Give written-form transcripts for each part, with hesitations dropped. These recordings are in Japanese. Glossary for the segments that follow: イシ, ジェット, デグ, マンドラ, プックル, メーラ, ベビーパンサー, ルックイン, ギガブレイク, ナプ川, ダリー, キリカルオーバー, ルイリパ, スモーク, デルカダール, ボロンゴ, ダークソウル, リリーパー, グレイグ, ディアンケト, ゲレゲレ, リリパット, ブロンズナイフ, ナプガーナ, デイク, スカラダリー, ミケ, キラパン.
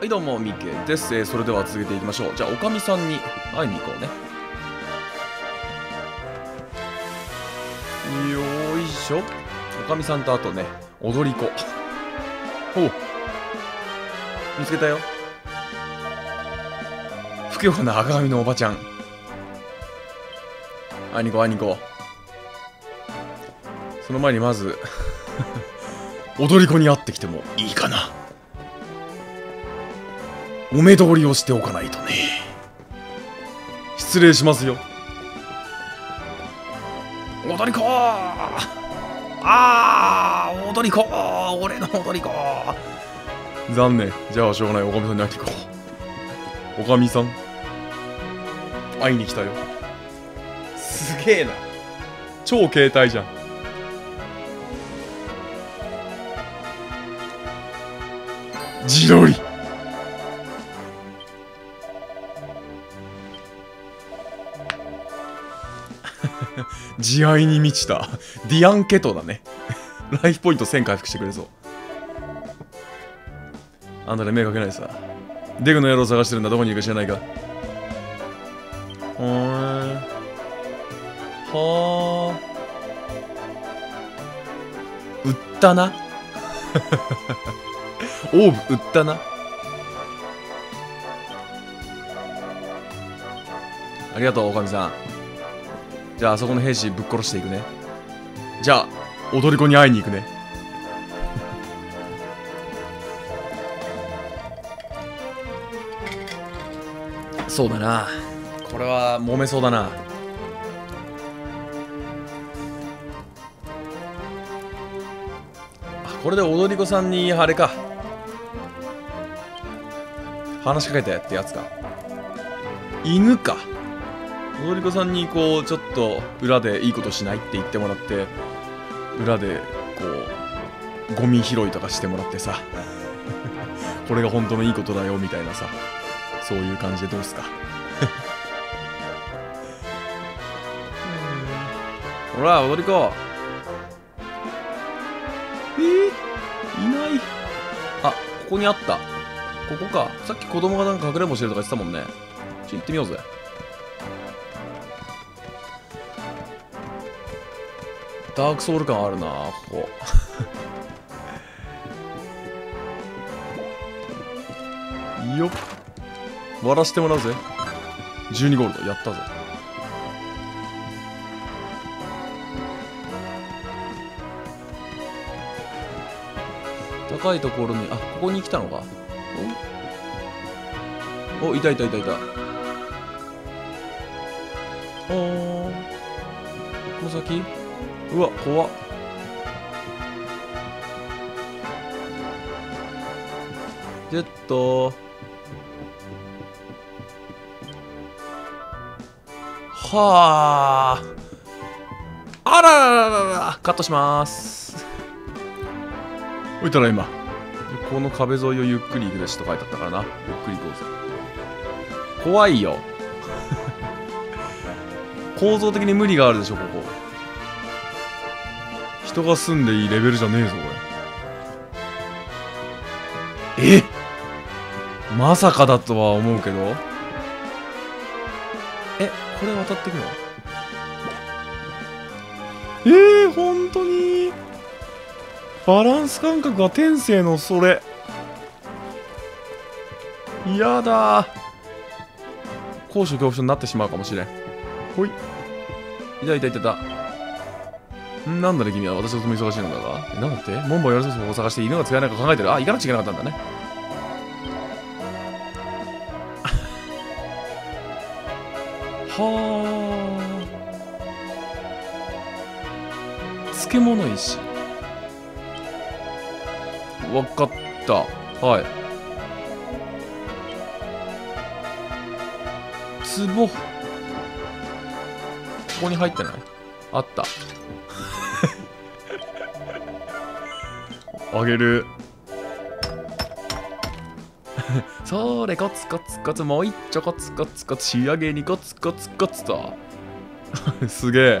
はい、どうも、ミケです。それでは続けていきましょう。じゃあ、おかみさんに会いに行こうね。よいしょ。おかみさんとあとね、踊り子。おう。見つけたよ。ふくよかな赤髪のおばちゃん。会いに行こう、会いに行こう。その前にまず、踊り子に会ってきてもいいかな。お目通りをしておかないとね。失礼しますよ。踊り子ー、あー、踊り子ー、俺の踊り子ー。残念。じゃあしょうがない、おかみさんに会いに行こう。おかみさん会いに来たよ。すげえな、超携帯じゃん。自撮り。慈愛に満ちたディアンケトだね。ライフポイント1000回復してくれそう。あんたで目かけないさ。デグの野郎探してるんだ。どこにいるか知らないか。はあ、売ったな。オーブ売ったな。ありがとう、おかみさん。じゃあ、あそこの兵士ぶっ殺していくね。じゃあ、踊り子に会いに行くね。そうだな。これは揉めそうだな。これで踊り子さんにあれか、話しかけてってやつか。犬か。踊り子さんにこうちょっと裏でいいことしないって言ってもらって、裏でこうゴミ拾いとかしてもらってさこれが本当のいいことだよみたいなさ、そういう感じでどうすか。ほら踊り子。いない。あ、ここにあった。ここか。さっき子供がなんか隠れんぼしてるとか言ってたもんね。ちょっと行ってみようぜ。ダークソウル感あるな、ここよっ、割らしてもらうぜ。12ゴールドやったぜ。高いところに、あ、ここに来たのか。お、いたいたいたいた。おー、この先。うわ、怖っ。ジェット。はあ。あららららら。カットします。おいたら今。この壁沿いをゆっくり行くべしと書いてあったからな。ゆっくり行こうぜ。怖いよ。構造的に無理があるでしょ、ここ。人が住んでいいレベルじゃねえぞ、これ。え、まさかだとは思うけど。え、これ渡ってくの？本当にバランス感覚が天性のそれ。やだー。高所恐怖症になってしまうかもしれん。ほい。いたいたいたいた。なんだね、君は。私とても忙しいのだが。え、なんだって？門番やりそうな方を探して犬が使えないか考えてる。あ、行かなくちゃいけなかったんだね。はあ。漬物石。わかった。はい。壺。ここに入ってない？あった。あげる。それ、コツコツコツ、もう一丁コツコツコツ、仕上げにコツコツコツと。すげえ。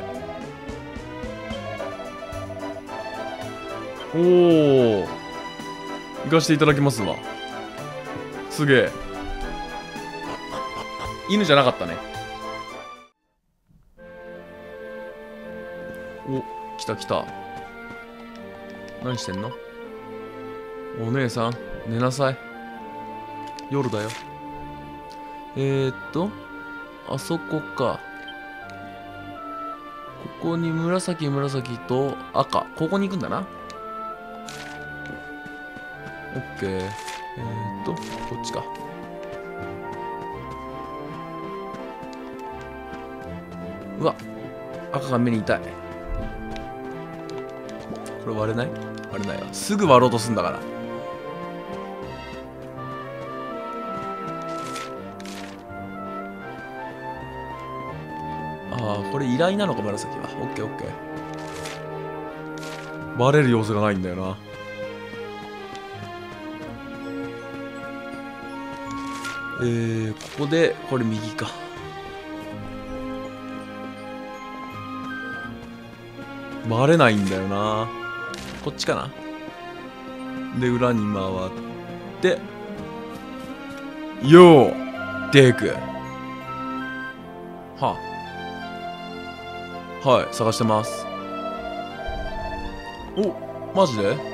おお、行かしていただきますわ。すげえ。犬じゃなかったね。お、来た来た。何してんの？お姉さん、寝なさい。夜だよ。あそこか。ここに紫紫と赤。ここに行くんだな。オッケー。こっちか。うわ、赤が目に痛い。これ割れない？割れないわ。すぐ割ろうとすんだから。ああ、これ依頼なのか、紫は。オッケーオッケー。バレる様子がないんだよな。ここで、これ右か。バレないんだよな。こっちかな。で、裏に回って、よー、デーク。はあ。はい、探してます。お、マジで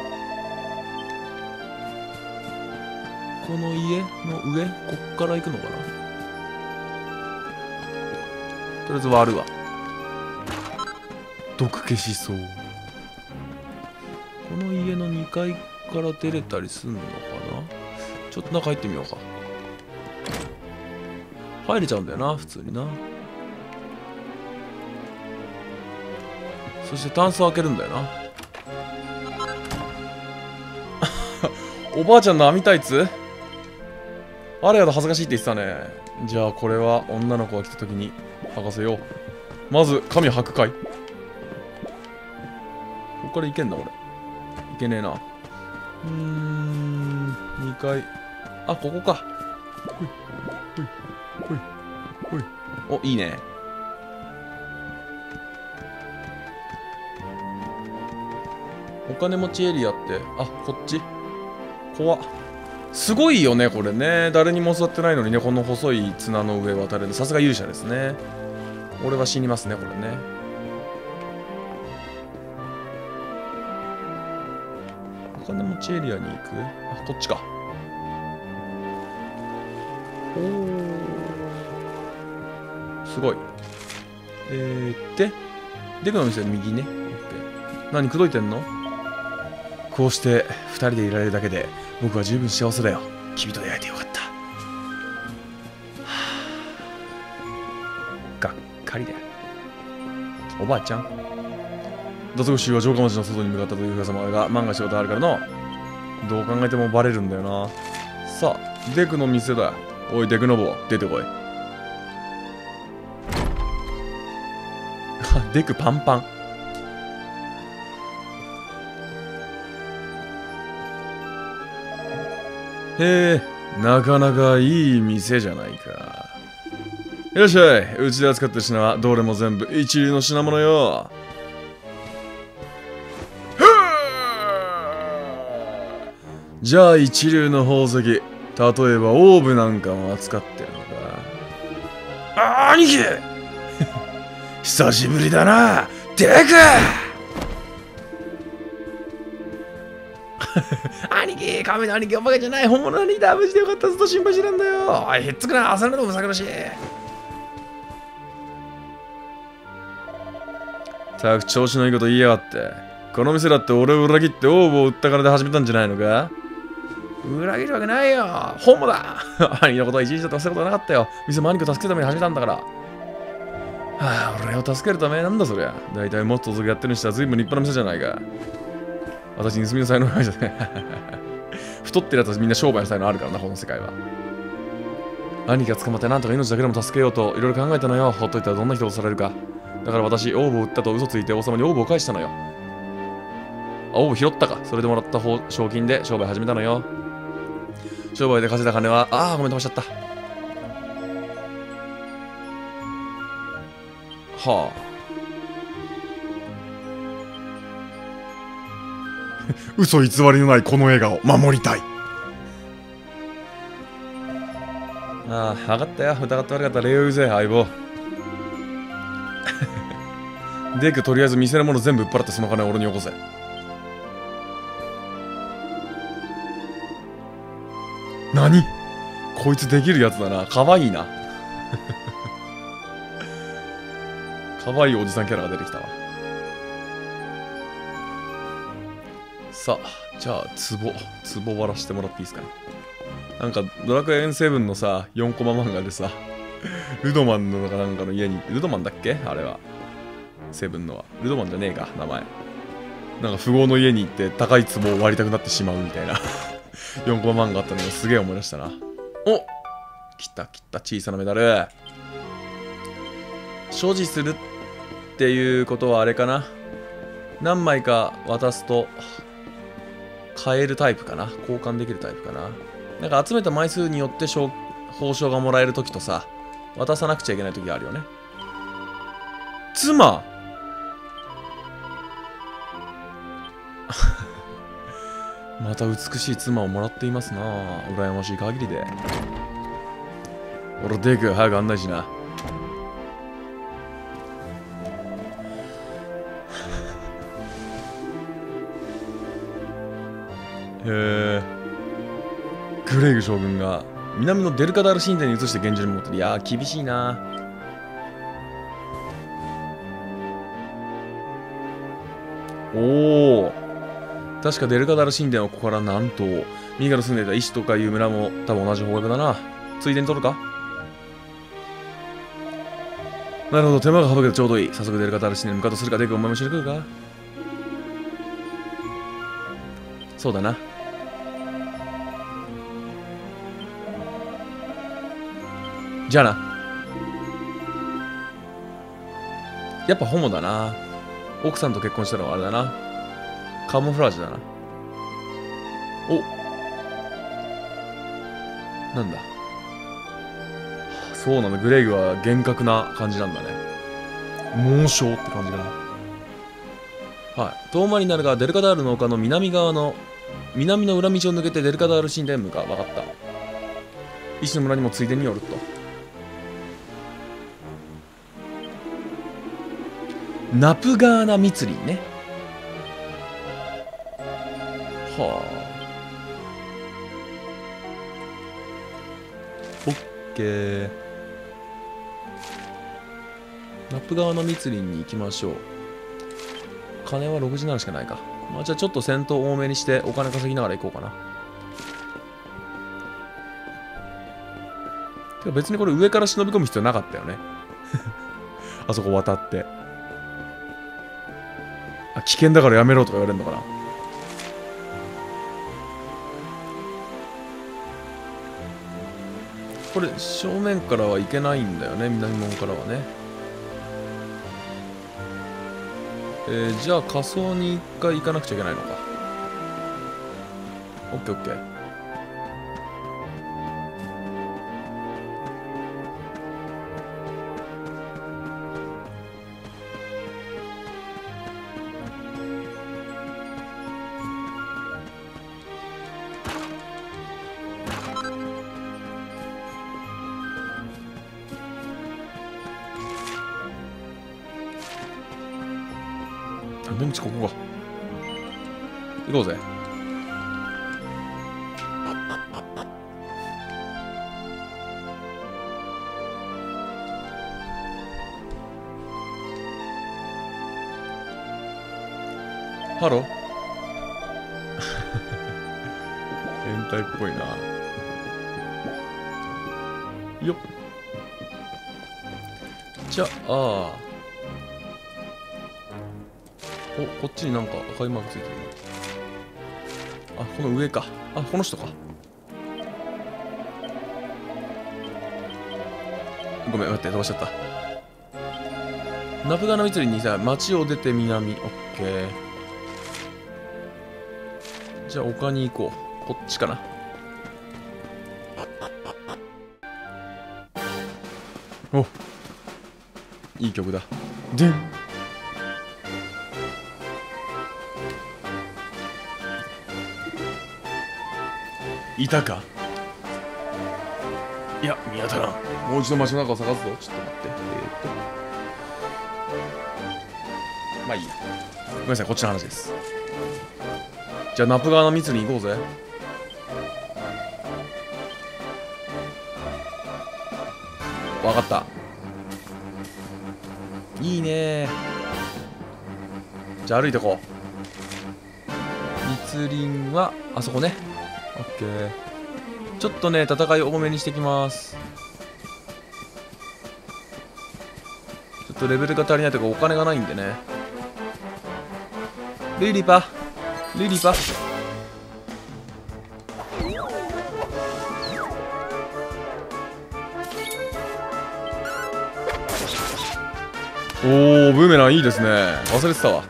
この家の上、こっから行くのかな。とりあえず割るわ。毒消しそう。この家の2階から出れたりすんのかな。ちょっと中入ってみようか。入れちゃうんだよな、普通にな。そしてタンスを開けるんだよな。おばあちゃんの網タイツあれやと恥ずかしいって言ってたね。じゃあこれは女の子が来た時に履かせよう。まず髪履くかい。ここから行けんだ俺。行けねえな。2階。あ、ここか。ほいほいほいほい。お、いいね。お金持ちエリアって、あ、こっち。怖っ。すごいよねこれね。誰にも座ってないのにね、この細い綱の上渡れる。さすが勇者ですね。俺は死にますねこれね。お金持ちエリアに行く。あ、こっちか。おお、すごい。でデクの店右ね。何口説いてんの。こうして2人でいられるだけで僕は十分幸せだよ。君と出会えてよかった。はあ、がっかりだよ。おばあちゃん。脱獄衆は城下町の外に向かったという噂もあるが、万が一事あるからの。どう考えてもバレるんだよな。さあ、デクの店だ。おい、デクノボ、出てこい。デクパンパン。へえ、なかなかいい店じゃないか。いらっしゃい。うちで扱った品はどれも全部一流の品物よ。じゃあ一流の宝石、例えばオーブなんかも扱ってるのか。兄貴久しぶりだなデク兄貴、亀の兄貴、お化けじゃない、本物の兄貴だ。無事でよかったぞと心配してたんだよ。おい、ひっつくな、朝のでもさくらしい。たく、調子のいいこと言いやがって。この店だって俺を裏切ってオーブを売ったからで始めたんじゃないのか。裏切るわけないよ、本物だ。兄のことは一日だとしたことはなかったよ。店も兄貴を助けるために始めたんだから。はあ、俺を助けるためなんだそりゃ。だいたいもっと続やってるにしたら随分立派な店じゃないか。私、盗みの才能ないじゃね。太ってるやつはみんな商売の才能あるからな、この世界は。兄が捕まってなんとか命だけでも助けようといろいろ考えたのよ。ほっといたらどんな人をされるか。だから私、オーブを売ったと嘘ついて王様にオーブを返したのよ。あ、オーブ拾ったか。それでもらった賞金で商売始めたのよ。商売で稼いだ金は、ああ、ごめん、飛ばしちゃった。はあ。嘘偽りのないこの笑顔、守りたい。ああ、上がったよ。疑って悪かった。礼を言うぜ、相棒。デイク、とりあえず店のもの全部売っ払ってその金を俺によこせ。何？こいつできるやつだな。かわいいな。かわいいおじさんキャラが出てきたわ。さあ、じゃあ、壺割らしてもらっていいですかね。なんか、ドラクエ7のさ、4コマ漫画でさ、ルドマンのなんかの家に、ルドマンだっけあれは。7のは。ルドマンじゃねえか、名前。なんか、富豪の家に行って、高い壺を割りたくなってしまうみたいな。4コマ漫画あったのがすげえ思い出したな。お！来た来た、小さなメダル。所持するっていうことはあれかな。何枚か渡すと買えるタイプかな。交換できるタイプかな。なんか集めた枚数によって報奨がもらえるときとさ、渡さなくちゃいけないときがあるよね。妻また美しい妻をもらっていますな。羨ましい限りで。俺、デイク、早く案内しな。グレイグ将軍が南のデルカダール神殿に移して現状に戻ってる。いやー、厳しいな。おお、確かデルカダール神殿はここからなんとミーガの住んでいたイシとかいう村も多分同じ方角だな。ついでに取るか。なるほど、手間が省けてちょうどいい。早速デルカダール神殿に向かうとするか。デイク、お前も一緒に来るか。そうだな。じゃあな。やっぱホモだな。奥さんと結婚したのはあれだな。カモフラージュだな。お、なんだ。そうなの、グレイグは厳格な感じなんだね。猛将って感じだな。はい、遠回りになるが、デルカダールの丘の南側の南の裏道を抜けてデルカダール神殿へ向かう。分かった。石の村にもついでに寄ると。ナプガーナ祭りね。はあ、オッケー。ナプガーナ祭りに行きましょう。金は67しかないか。まあ、じゃあちょっと戦闘多めにしてお金稼ぎながら行こうかな。てか別にこれ上から忍び込む必要なかったよね。あそこ渡って。あ、危険だからやめろとか言われるのかな。これ正面からは行けないんだよね。南門からはね。じゃあ仮想に一回行かなくちゃいけないのか。オッケーオッケー。ここか。行こうぜ。ハロー。変態っぽいな。よっ。じゃあ。お、こっちになんか赤いマークついてる。あ、この上か。あ、この人か。ごめん、待って、飛ばしちゃった。ナプガーナ祭りにさ、町を出て南。オッケー。じゃあ、丘に行こう。こっちかな。お、いい曲だ。でん。いたか。いや、見当たらん。もう一度街の中を探すぞ。ちょっと待って。まあいいや。ごめんなさい、こっちの話です。じゃあ、ナプ川の密に行こうぜ。わかった。いいね。じゃあ、歩いてこう。密林は、あそこね。オッケー。ちょっとね、戦い多めにしてきます。ちょっとレベルが足りないとか、お金がないんでね。ルイリパ、ルイリパ。おー、ブーメランいいですね。忘れてたわ。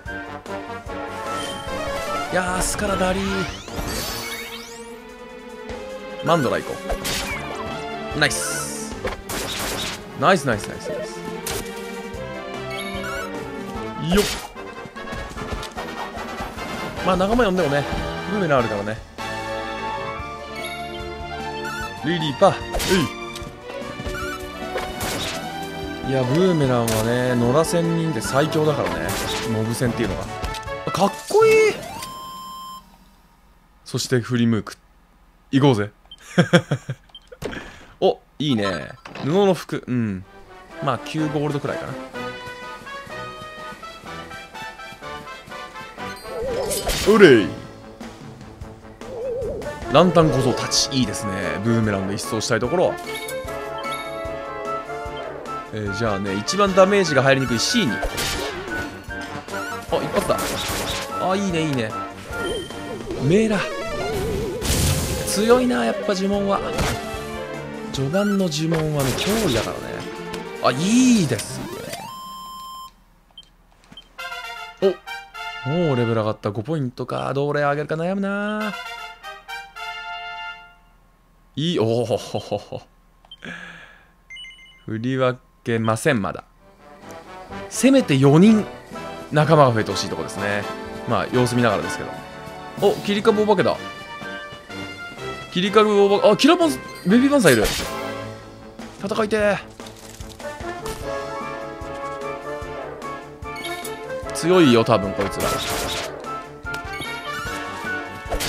いやー、スカラダリー。マンドラ行こう。ナイスナイスナイスナイスナイス。よっ、まあ仲間呼んでもね、ブーメランあるからね。リリーパー、うい。いや、ブーメランはね、野良仙人で最強だからね。モブ戦っていうのがかっこいい。そして振り向く。行こうぜ。お、いいね。布の服、うん、まあ9ゴールドくらいかな。うれい。ランタン小僧たちいいですね。ブーメランで一掃したいところ。じゃあね、一番ダメージが入りにくい C に。あ、一発だ。あ、いいねいいね。メーラ強いな、やっぱ呪文は。序盤の呪文はね、脅威だからね。あ、いいですね。お、もうレベル上がった。5ポイントか。どれ上げるか悩むな。いい、おお。振り分けません、まだ。せめて4人仲間が増えてほしいとこですね。まあ、様子見ながらですけど。お、切り株お化けだ。キリカルオーバー、あ、キラパン、ベビーパンサーいる。戦いてー。強いよ、多分こいつら。うい。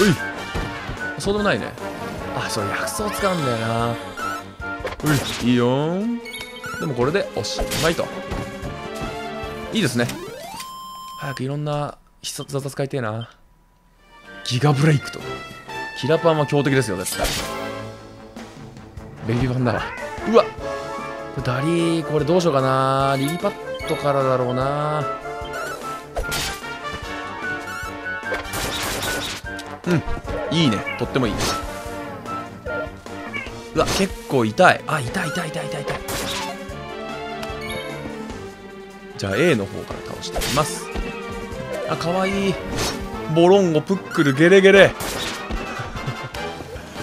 そうでもないね。あ、そう、薬草使うんだよな。うい、いいよー。でもこれでおしまいと。いいですね。早くいろんな必殺技使いてえな。ギガブレイクと。キラパンは強敵ですよ、絶対。ベビーパンだわ。うわっ、ダリー、これどうしようかな。リリパットからだろうな。うん、いいね。とってもいい。うわ、結構痛い。あ、痛い痛い痛い痛い痛い。じゃあ A の方から倒していきます。あ、かわいい。ボロンゴ、プックル、ゲレゲレ。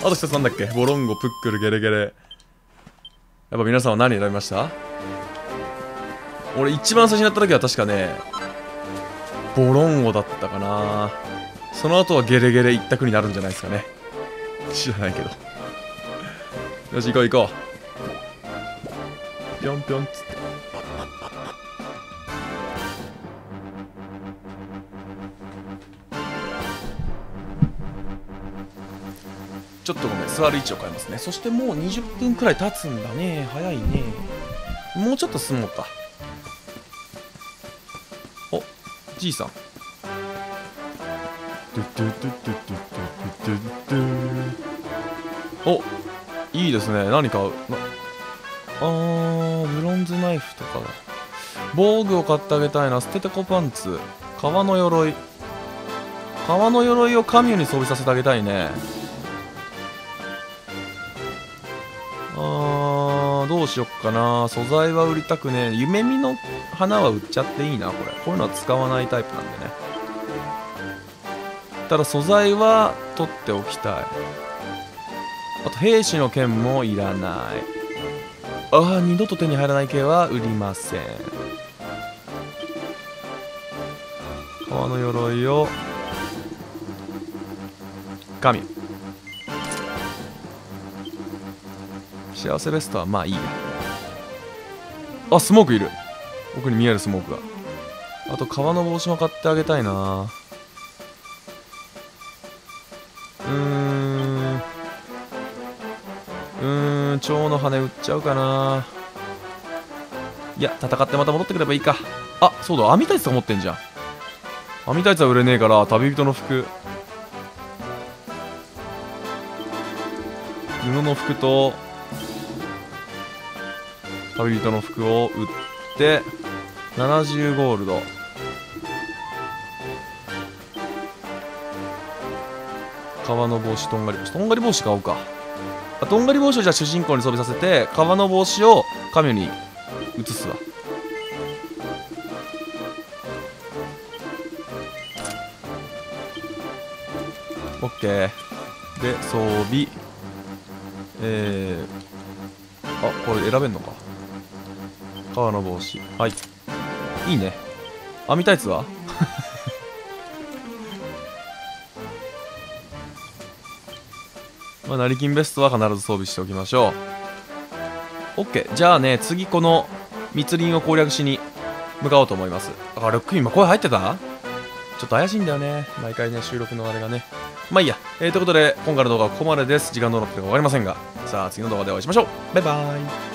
あと一つなんだっけ。ボロンゴ、プックル、ゲレゲレ。やっぱ皆さんは何選びました？俺一番最初にやった時は確かね、ボロンゴだったかな。その後はゲレゲレ一択になるんじゃないですかね。知らないけど。よし、行こう行こう。ぴょんぴょんっつって。ちょっとごめん、座る位置を変えますね。そしてもう20分くらい経つんだね。早いね。もうちょっと進もうか。お、じいさん。お、いいですね。何か、ブロンズナイフとかだ。防具を買ってあげたいな。捨ててこパンツ。革の鎧。革の鎧を神谷に装備させてあげたいね。どうしよっかな。素材は売りたくねえ。夢見の花は売っちゃっていいな、これ。こういうのは使わないタイプなんでね。ただ素材は取っておきたい。あと兵士の剣もいらない。ああ、二度と手に入らない系は売りません。革の鎧を神幸せベストはまあいいや。あ、スモークいる。奥に見えるスモークが。あと革の帽子も買ってあげたいな。蝶の羽売っちゃうかな。いや、戦ってまた戻ってくればいいか。あ、そうだ、網タイツとか持ってんじゃん。網タイツは売れねえから旅人の服、布の服と旅人の服を売って70ゴールド。革の帽子、とんがり帽子、とんがり帽子買おうか。あ、とんがり帽子をじゃあ主人公に装備させて、革の帽子を神に移すわ。オッケーで装備、あ、これ選べんのか。革の帽子、はい、いいね。網タイツはまあ成金ベストは必ず装備しておきましょう。 OK、 じゃあね、次この密林を攻略しに向かおうと思います。あ、ルックイン今声入ってた？ちょっと怪しいんだよね、毎回ね、収録のあれがね。まあいいや、ということで今回の動画はここまでです。時間どうなってるか分かりませんが、さあ次の動画でお会いしましょう。バイバーイ。